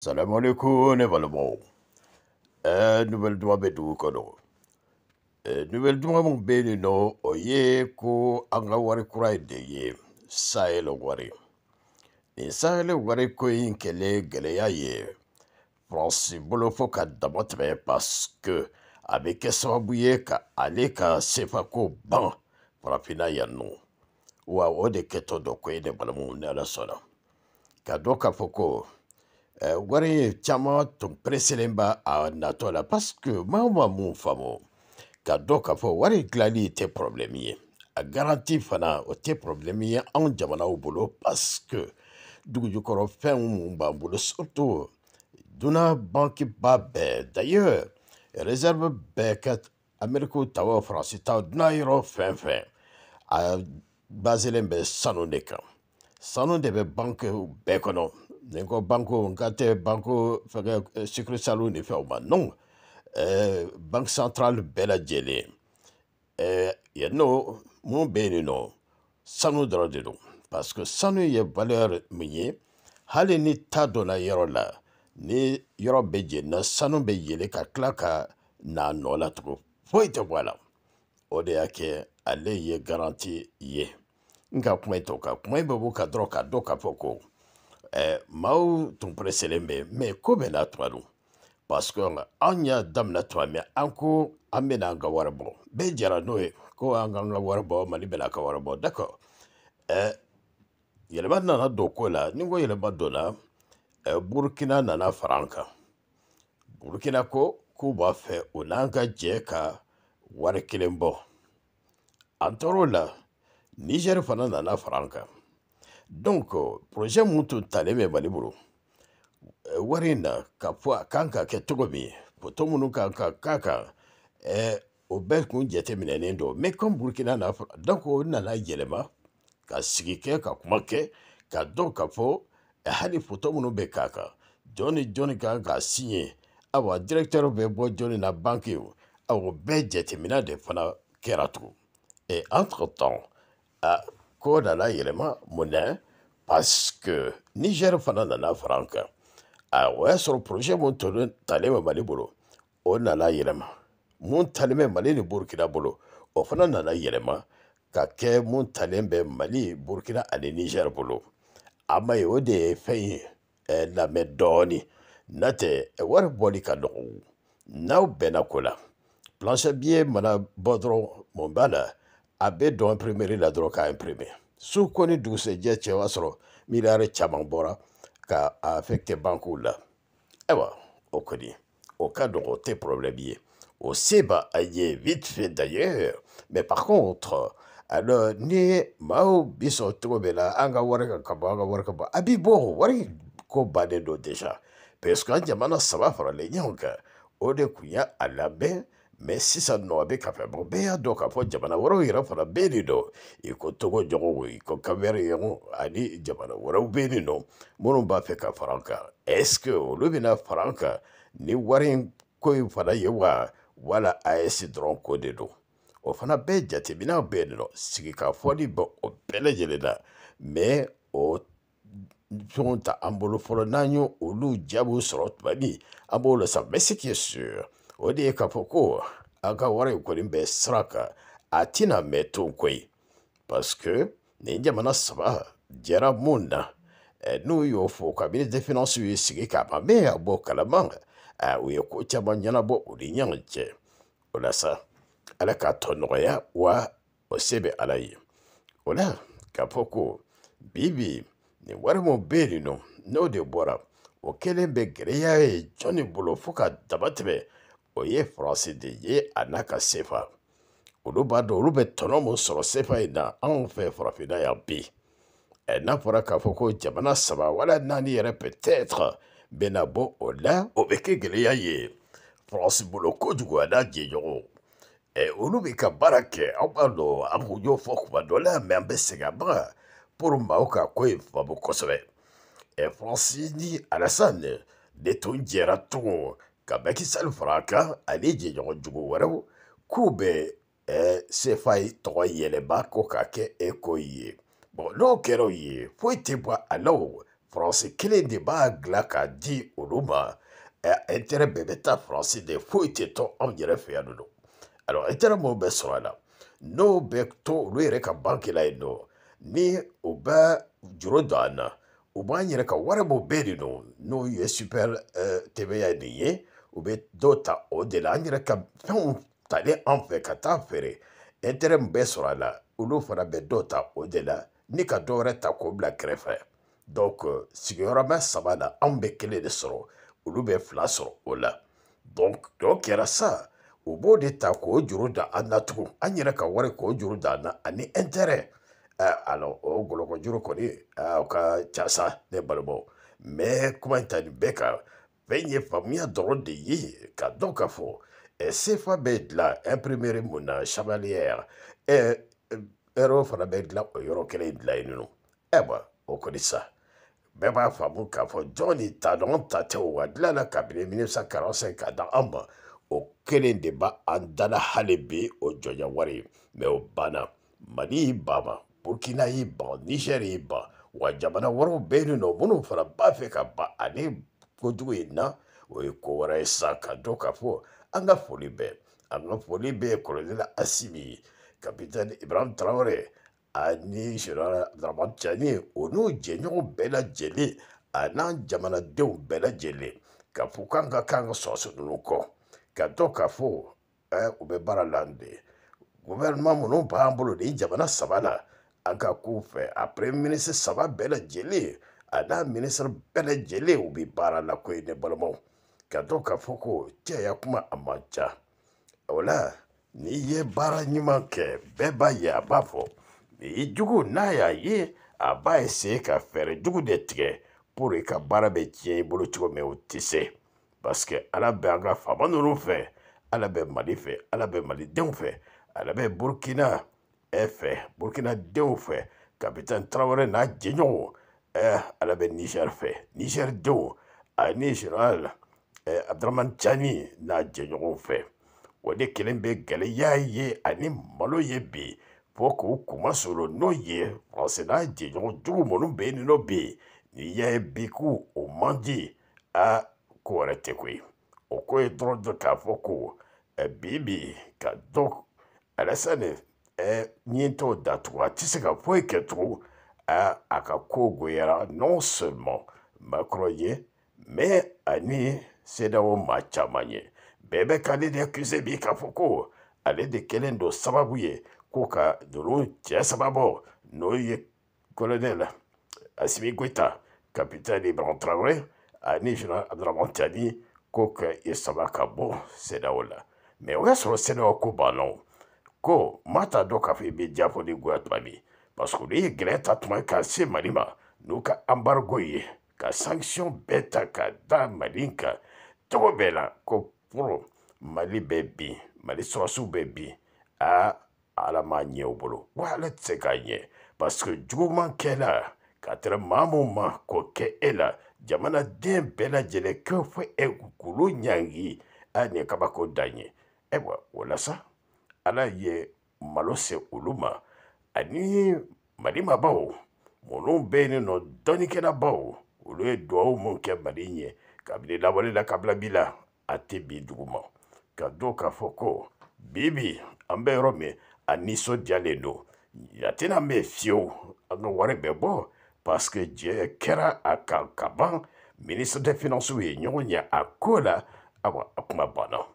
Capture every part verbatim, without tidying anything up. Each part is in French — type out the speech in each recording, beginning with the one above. Salam alaikum, Nevalmo. Un nouvel doigt bedou kono. Un nouvel doigt mon benino, oye ko angawari kurai deye, sahel wari. Ni sahel wari ko inkele geleya ye. Fransi bolo fo ka dabatme parce que avec eswabouye ka ale ka sefako ban prapina yano. Wa ode keto doko ene balmo ne ala sona. Kadoka foko. Wari chama ton preselemba a natola parce que maman mon famo kadoka fo wari glani te problemier a garanti fana o te problemier en jamana o bolo parce que dugu koro fen mon bambolo surtout duna banque babe d'ailleurs réserve bekat americo tawa france taw duna euro fin fin a baselembe sanoneka sanondebe banque bekono Nengo banco ngate banco faire secret salon ne fait pas non euh banque centrale Beladjele euh you know mon benino sanu drodelo parce que sanu y valeur minier hale ni ta dola yerola ni yoro beje na sanu be yele ka klaka na no la trop faut te voilà ode yake ale ye garantie ye ngapwe toka mwe bobo ka droka doka poko Eh, Mao ton préselembe, mais comme la toile. Parce que Anya dame la toile, mais encore amena gawarbo. Benjara noé, ko anganga warbo, malibela kawarbo, d'accord. Eh, Yelba nana dokola, n'ingo yelba dona, eh, Burkina nana franca. Burkina ko, Kuba fe, unanga jeka, warekilembo. Antorola, Niger fana nana franca. Donc, projet moutou taleme baliburu. Warina, kapwa, kanka ketogomi, potomunu kanka kaka, eh, obel kun jete minenendo, mais comme Burkina na, donc on a la yelema, ka sikike, ka kumake, ka don kapo, eh, hali potomunu be kaka, Johnny Johnny kanka signe, awa directeur bebo Johnny na banque yo, awa be jete minade fana keratu. Et entre-temps, a Ko nana yelema monin parce que Niger fana nana franca. Ah ouais sur le projet mon talema mali bolo. On nana yelema. Mon talema mali ni Burkina bolo. O fana nana yelema ka ke mon talembe mali Burkina ani Niger bolo. Ama yo de fey na medoni nate e war boli ka do. Naw benakola. Planche bien mana bodro mon bala. Abe don imprimer la drogue à imprimer. Sous connu douce et jet chevasro, milare chamambora, car affecté bancoula. Ewa, au coni, au cas de roté problème. Au seba aïe vite fait d'ailleurs, mais par contre, alors ni mao biso troubela, anga waraka kabanga waraka, abibo, wari kobanedo déjà. Parce qu'en diamana ça va faire les yanka, au de kuya à la baie. Mais si ça n'a pas qu'à faire, il y a donc à faire des gens qui ont fait des gens qui ont fait des gens qui ont fait des gens qui ont fait des gens qui ont fait des gens qui ont fait des gens qui ont fait des gens qui ont fait des gens qui ont fait des gens qui ont fait des gens Ode kapoko aka wari ukulimbe sraka atina metu kwe parce que ninja manasaba jera munda e nu yo fo kabine de finance yisiki kapa me aboka la manga a we ko chabanyana bo ulinyanje ola sa ala ka tonoya wa osebe alayi ola kapoko bibi ni wari mo belino no de bora okelembe greya e choni bulo fuka dabatbe Oye français de ye anaka sefa. Oluba do lube tonomo soro sefa ina anfe frafina ya bi. Et na fora kafoko jamana saba wala nani yere peut-être benabo ola obeke geleya ye. France boloko dugu ana jeyo. Et olube kabarake abalo abuyo fokwa dola membe segaba pour maoka kwe fabo koswe. Et France ni alasane de tunjera tu. Kabaki salfraka ali jeyo jugu waro kube eh sefai toyele ba kokake ekoye bon no keroye foite bo alo Faransi kelen de b'a dilan k'a di olu ma, intérêt bɛɛ bɛ taa Faransi de, foyi tɛ to anw yɛrɛ fɛ yan nɔ. Alors intérêt mun bɛ sɔrɔ a la, n'o bɛ to olu yɛrɛ ka banque la yen nɔ, ni o bɛ juru don an na, o b'an yɛrɛ ka wari mun bɛ yen nɔ, n'o ye super T V A nin ye, o bɛ dɔ ta o de la, an yɛrɛ ka fɛnw talen an fɛ ka taa feere, intérêt mun bɛ sɔrɔ a la, olu fana bɛ dɔ ta o de la, ni ka dɔ wɛrɛ ta k'o bila kɛrɛfɛ. Donc, sigiyɔrɔma saba la, anw bɛ kelen de sɔrɔ, olu bɛ fila sɔrɔ o la. Donc, dɔ kɛra sa, u b'o de ta k'o juru da an na tugun, an yɛrɛ ka wari k'o juru da an na ani intérêt. Alors, o gɔlɔkɔ juru kɔni, o ka ca sa ne balimaw. Mais kuma in ta nin bɛɛ kan, fɛn ye faamuya dɔrɔn de ye ka dɔn k'a fɔ C F A bɛ dilan imprimerie mun na Chevalière, euro fana bɛ dilan o yɔrɔ kelen in dilan yen nɔ. Ayiwa, o kɔni sa. Bɛɛ b'a faamu k'a fɔ jɔn de ta dɔn ta tɛ wa dilan na kabini mille neuf cent quarante-cinq ka da an ma, o kelen de ba an dala hali bi o jɔnya wari ye, mais o banna. Mali y'i ban ma, Burkina y'i ban, Niger y'i ban, wa jamana wɛrɛw bɛ yen nɔ minnu fana b'a fɛ ka ban ani kojugu in na, o ye ko wɛrɛ ye sa ka dɔn k'a fɔ an ka foli bɛ, an ka foli bɛ Colonel Asimi, Capitaine Ibrahim Traoré, ani général Abdourahmane Tiani o n'u jɛɲɔgɔn bɛɛ lajɛlen a n'an jamanadenw bɛɛ lajɛlen k'a fɔ k'an ka k'an ka sɔrɔsi ninnu kɔ ka dɔn k'a fɔ u bɛ baara la de gouvernement minnu b'an bolo nin jamana saba la an ka k'u fɛ a premier ministre saba bɛɛ lajɛlen a n'a ministre bɛɛ lajɛlen u bɛ baara la ko ye ne balimaw ka dɔn k'a fɔ ko cɛya kuma a man ca o la n'i ye baara ɲuman kɛ bɛɛ b'a ye a b'a fɔ. Mais Djougou n'a y'a yé, a ba essayé qu'à faire Djougou des traits pour que Barabe tienne pour le trouver au tissé. Parce que à la Berga, Faman nous fait, à la Berga Mali fait, à la Berga Mali Déou fait, à la Berga Burkina fait, Burkina Déou fait, Capitaine Traoré n'a Djignou, à la Berga Niger fait, Niger Déou, à Nigeral, Abdourahmane Tiani n'a Djignou fait. Ou de Kelembe Galeya yé, à ni Malo yé bi. Beaucoup commencent le noyer, Français-là, ils diront tout le monde bien nommé. Il y a beaucoup au mandi à correcter quoi. Au quoi est drôle de Kafoko, Bibi, Kadok, Alassane, Niento d'Atoua, Tissekafo et Ketrou, à Akako Guéra, non seulement Macroyer, mais Annie, c'est dans le match à manier. Bébé Kalé d'accusé Bikafoko, allez de Kelendo Sababouye. Koka Dolo Tiasababo, Noye Colonel Assimi Goïta, Capitaine Ibrahim Traoré, Ani Général Abdourahmane Tiani, Koka Isabakabo, Sedaola. Mais on reste au Sénat au Banon. Ko, Mata Dokafi Bidiafo de Guatmami, parce que les Greta Tmankasse Malima, Nuka Ambargoye, Ka Sanction Beta Kada Malinka, Tobela, Ko Pro, Mali Baby, Mali Soasu Baby, A. À la manière au boulot. Voilà, c'est gagné. Parce que du moment qu'elle a, quand elle m'a moment, qu'elle a, Jamana d'un bel adjele, que fait un coucou nyangi, à ne kabako dagne. Et voilà ça. Ala ye malose uluma. Ani, malima bao. Mon nom bene non donique la bao. Ou le doigt au manque maligne. Kabine la vole la kablabila. A tebi du moment. Kado kafoko. Bibi, amberome. Aniso Dialeno, yatina me fio, ano ware bebo, parce que Dieu kera a Kalkaban, ministre des Finances ou Nyonya a Kola, awa akumabana.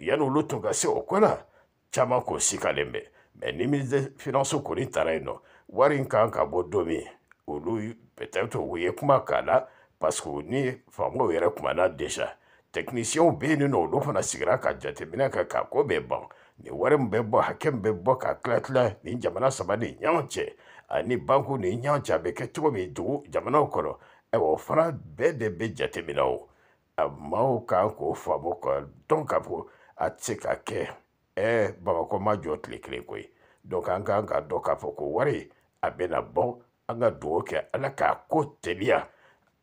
Yano l'outongase o Kola, Chamako Sikalembe, mais ni ministre des Finances ou Konitareno, warinka ankabo domi, ou lui peut-être ouye kumakala, parce que ni famo ere kumana déjà. Technicien ou bien non, l'oufana sigra kajatemina kakako beban. Ni warem bebo hakem bebo kaklatla ni jamana sabani nyanche ani banku ni nyanche abeke tuko midu jamana okoro ewa ufana bede beja teminao mao kanko ufa moko donka po atsika ke e babako majotli klikwe donka anga anga doka foko wari abena bon anga duoke ala kako telia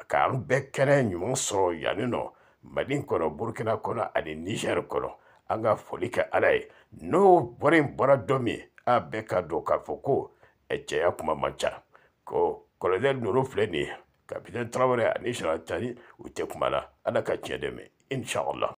ka ambekene nyumansoro yanino malinkono Burkina kono ani Niger kono anga folika alai no borin bora domi a beka doka foko e cheya kuma mancha ko kolonel nuru fleni Kapiteni Traoré ni sera tani u te kumana ala ka tiɲɛ dɛmɛ inshallah.